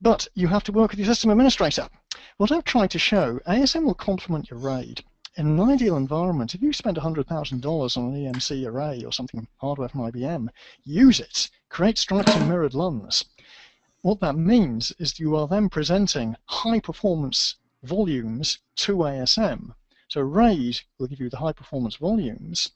but you have to work with your system administrator. What I've tried to show, ASM will complement your RAID. In an ideal environment, if you spend $100,000 on an EMC array or something, hardware from IBM, use it. Create striped and mirrored LUNs. What that means is you are then presenting high-performance volumes to ASM. So RAID will give you the high-performance volumes.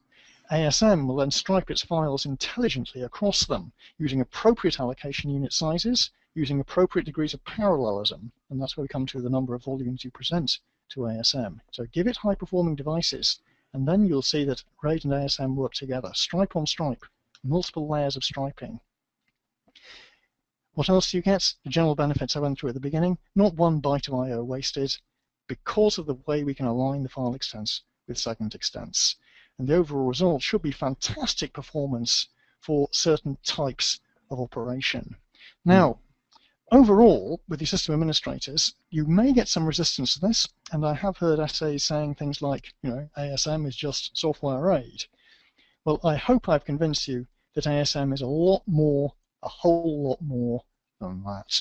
ASM will then stripe its files intelligently across them using appropriate allocation unit sizes, using appropriate degrees of parallelism, and that's where we come to the number of volumes you present to ASM. So give it high-performing devices, and then you'll see that RAID and ASM work together, stripe on stripe, multiple layers of striping. What else do you get? The general benefits I went through at the beginning. Not one byte of IO wasted because of the way we can align the file extents with segment extents. And the overall result should be fantastic performance for certain types of operation. Now, overall, with your system administrators, you may get some resistance to this, and I have heard essays saying things like, you know, ASM is just software RAID. Well, I hope I've convinced you that ASM is a whole lot more than that.